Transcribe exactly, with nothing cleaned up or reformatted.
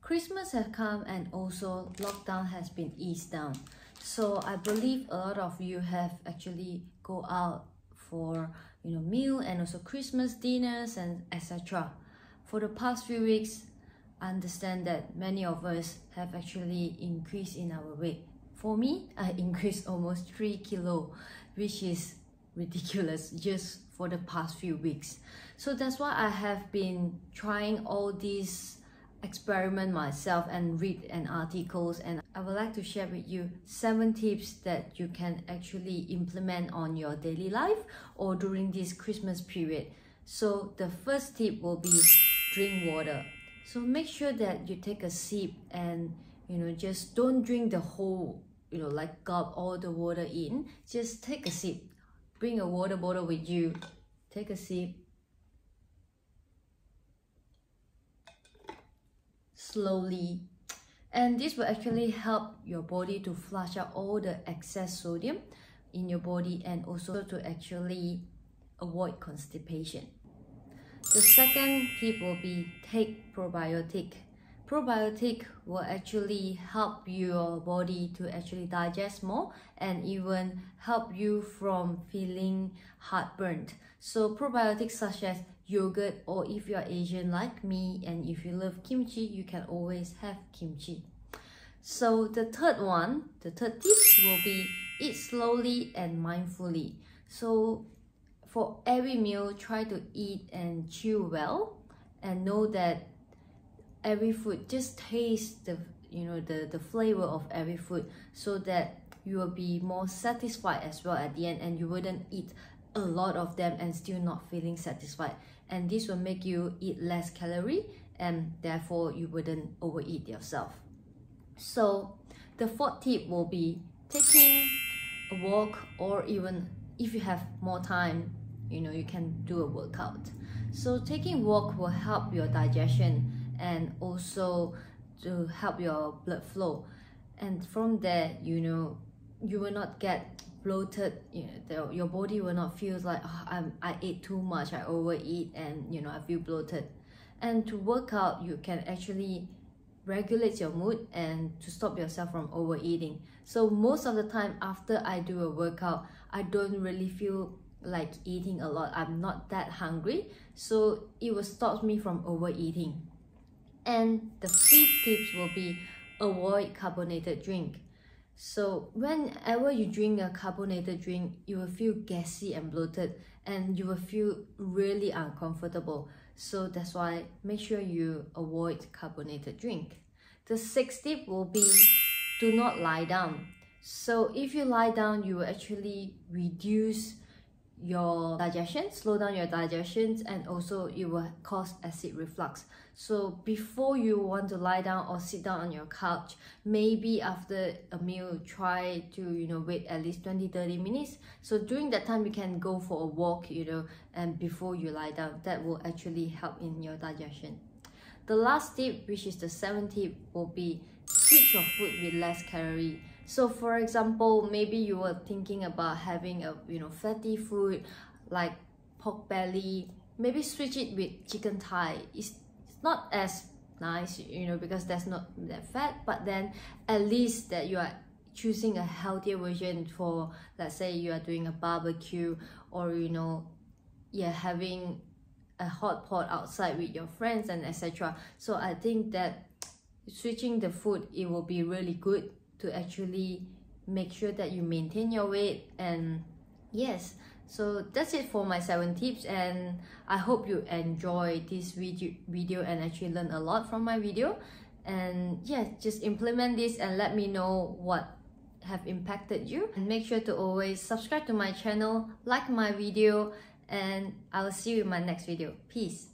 Christmas has come and also lockdown has been eased down. So I believe a lot of you have actually go out for, you know, meal and also Christmas dinners and et cetera. For the past few weeks, I understand that many of us have actually increased in our weight. For me, I increased almost three kilo, which is ridiculous just for the past few weeks. So that's why I have been trying all these experiments myself and read and articles, and I would like to share with you seven tips that you can actually implement on your daily life or during this Christmas period. So the first tip will be drink water. So make sure that you take a sip and, you know, just don't drink the whole, you know, like gulp all the water in. Just take a sip. Bring a water bottle with you. Take a sip. Slowly. And this will actually help your body to flush out all the excess sodium in your body and also to actually avoid constipation. The second tip will be take probiotic. Probiotic will actually help your body to actually digest more and even help you from feeling heartburn. So probiotics such as yogurt, or if you're Asian like me and if you love kimchi, you can always have kimchi. So the third one, the third tip will be eat slowly and mindfully. So for every meal, try to eat and chew well, and know that every food, just taste the you know the the flavor of every food, so that you will be more satisfied as well at the end, and you wouldn't eat a lot of them and still not feeling satisfied. And this will make you eat less calorie, and therefore you wouldn't overeat yourself. So the fourth tip will be taking a walk, or even if you have more time, you know, you can do a workout. So taking a walk will help your digestion and also to help your blood flow, and from there, you know, you will not get bloated. You know, the, your body will not feel like, oh, I'm, I ate too much, I overeat, and, you know, I feel bloated. And to work out, you can actually regulate your mood and to stop yourself from overeating. So most of the time after I do a workout, I don't really feel like eating a lot. I'm not that hungry, so it will stop me from overeating. And the fifth tips will be avoid carbonated drink. So whenever you drink a carbonated drink, you will feel gassy and bloated, and you will feel really uncomfortable. So that's why make sure you avoid carbonated drink. The sixth tip will be do not lie down. So if you lie down, you will actually reduce your digestion, slow down your digestions, and also it will cause acid reflux. So before you want to lie down or sit down on your couch, maybe after a meal, try to, you know, wait at least twenty to thirty minutes. So during that time, you can go for a walk, you know, and before you lie down, that will actually help in your digestion. The last tip, which is the seventh tip, will be switch your food with less calorie. So for example, maybe you were thinking about having a, you know, fatty food like pork belly, maybe switch it with chicken thigh. It's, it's not as nice, you know, because that's not that fat, but then at least that you are choosing a healthier version for, let's say you are doing a barbecue, or, you know, yeah, having a hot pot outside with your friends and et cetera. So I think that switching the food, it will be really good to actually make sure that you maintain your weight. And yes, so that's it for my seven tips, and I hope you enjoy this video video and actually learn a lot from my video. And yeah, just implement this and let me know what have impacted you, and make sure to always subscribe to my channel, like my video, and I'll see you in my next video. Peace.